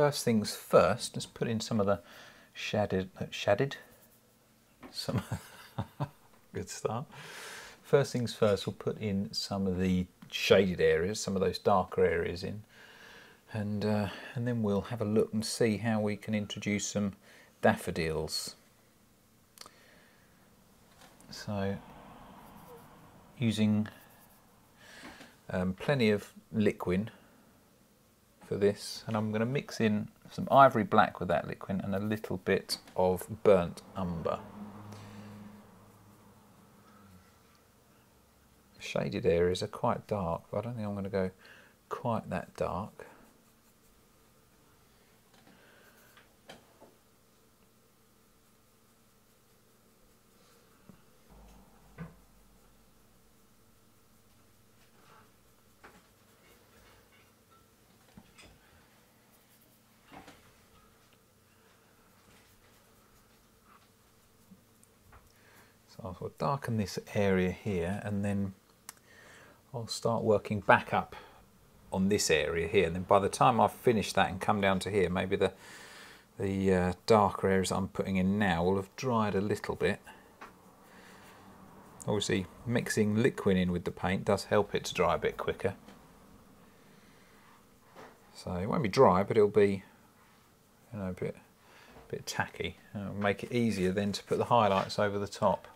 first things first, let's put in some of the shaded, good start. First things first, we'll put in some of the shaded areas, some of those darker areas in, and then we'll have a look and see how we can introduce some daffodils. So using plenty of liquin for this, and I'm going to mix in some ivory black with that liquin and a little bit of burnt umber. Shaded areas are quite dark, but I don't think I'm going to go quite that dark. So I'll darken this area here, and then I'll start working back up on this area here, and then by the time I've finished that and come down to here, maybe the darker areas I'm putting in now will have dried a little bit. Obviously mixing liquid in with the paint does help it to dry a bit quicker. So it won't be dry, but it'll be, you know, a bit tacky. It'll make it easier then to put the highlights over the top.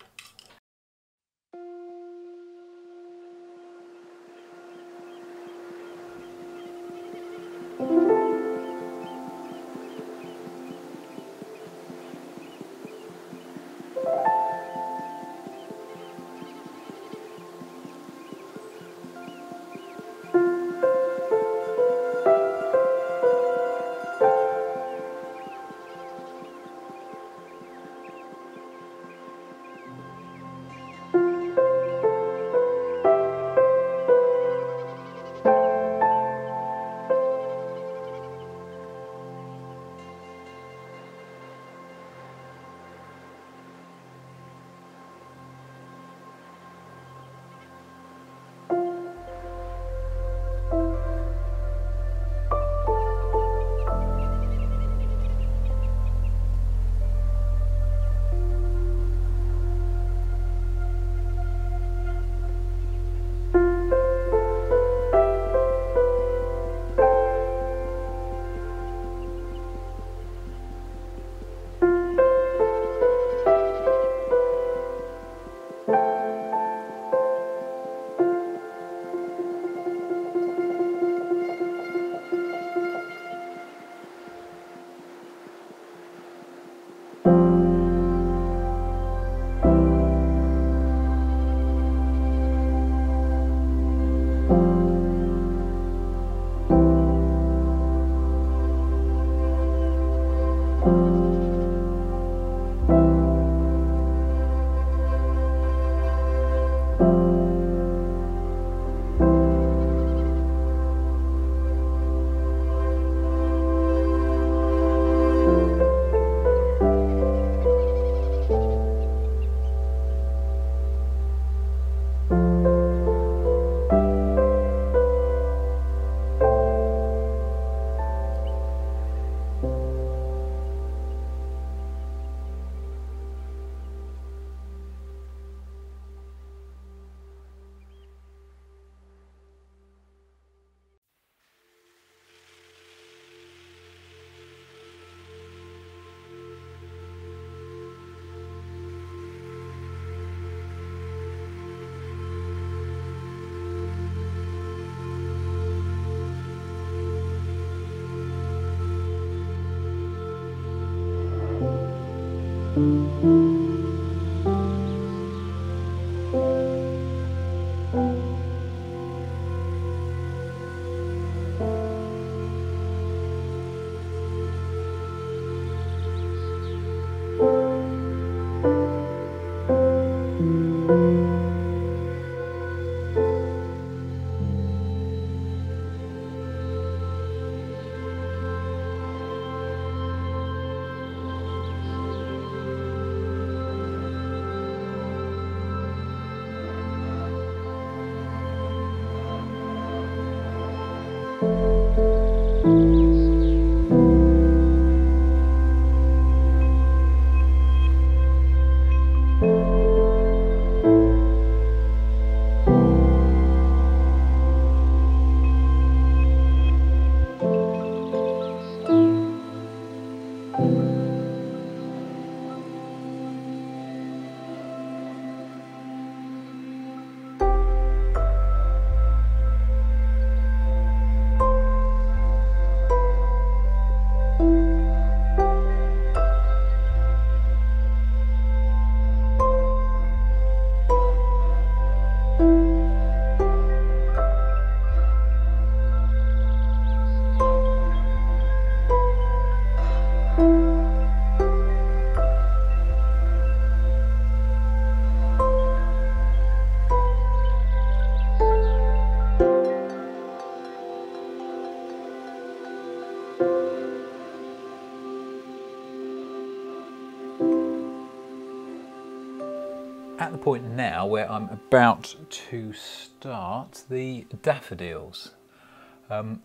at the point now where I'm about to start the daffodils.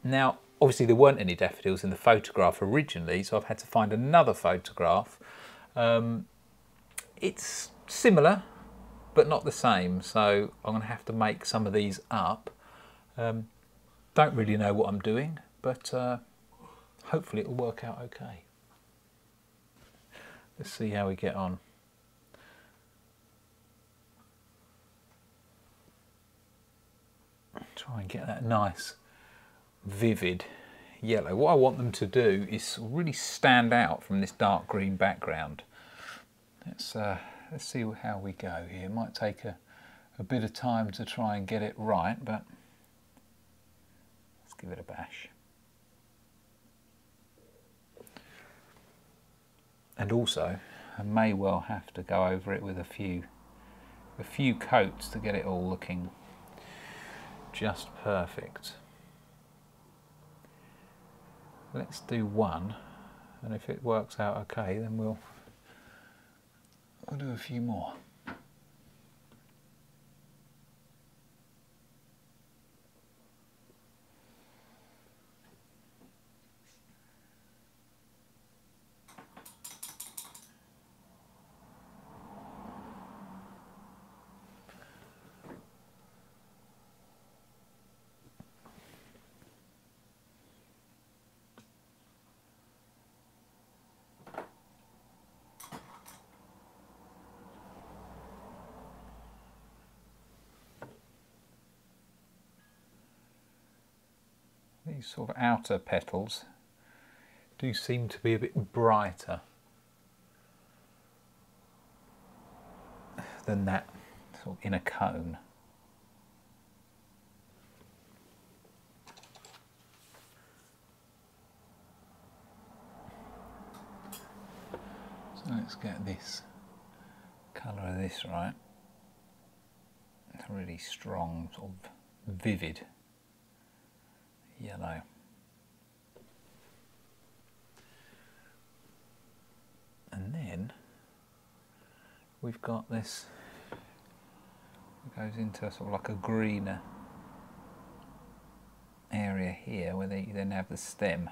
Now, obviously there weren't any daffodils in the photograph originally, so I've had to find another photograph. It's similar, but not the same, so I'm gonna have to make some of these up. Don't really know what I'm doing, but hopefully it'll work out okay. Let's see how we get on. Try and get that nice, vivid yellow. What I want them to do is really stand out from this dark green background. Let's see how we go here. It might take a bit of time to try and get it right, but let's give it a bash. And also, I may well have to go over it with a few coats to get it all looking just perfect. Let's do one, and if it works out okay, then we'll do a few more. These sort of outer petals do seem to be a bit brighter than that sort of inner cone. So let's get this colour of this right. It's a really strong, sort of vivid yellow. And then we've got this, it goes into sort of like a greener area here where you then have the stem.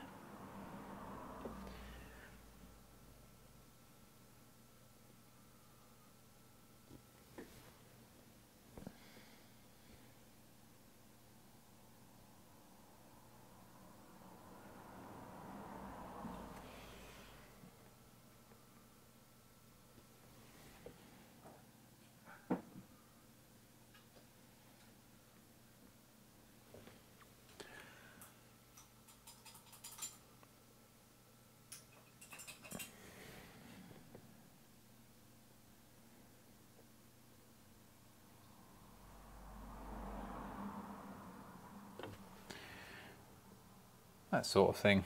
That sort of thing,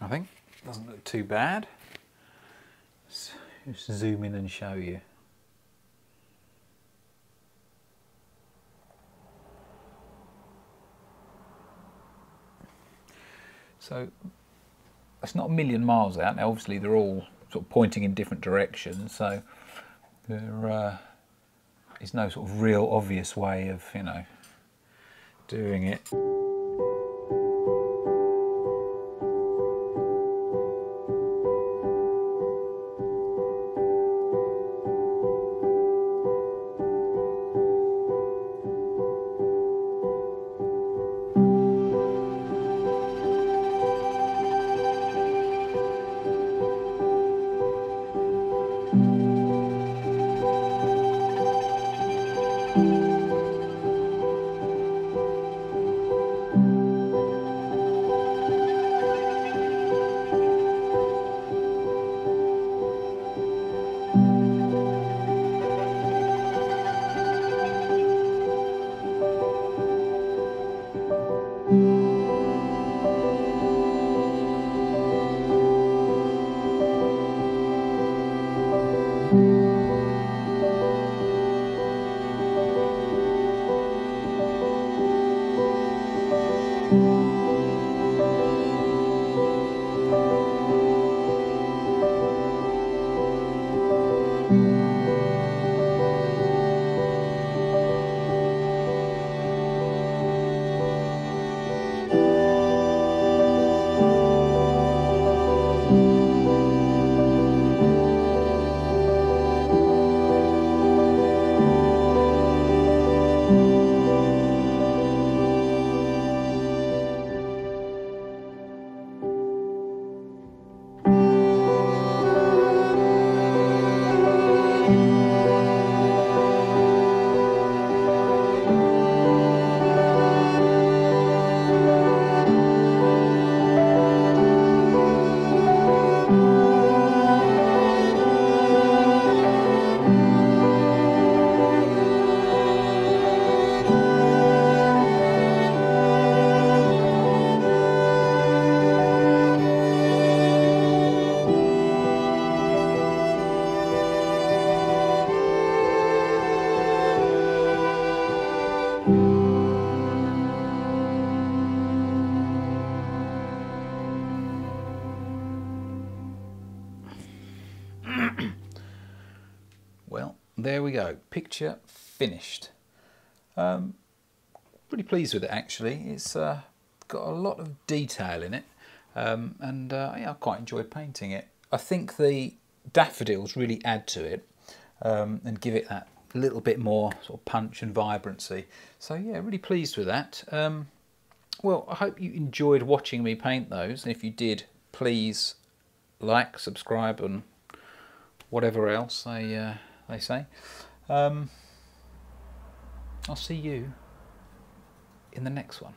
I think. Doesn't look too bad. Let's just zoom in and show you. So it's not a million miles out. Now obviously they're all sort of pointing in different directions, so there is no sort of real obvious way of, you know, doing it. there we go, picture finished. Pretty pleased with it actually. It's got a lot of detail in it, and I quite enjoyed painting it. I think the daffodils really add to it and give it that little bit more sort of punch and vibrancy. So yeah, really pleased with that. Well, I hope you enjoyed watching me paint those, and if you did, please like, subscribe and whatever else they say. I'll see you in the next one.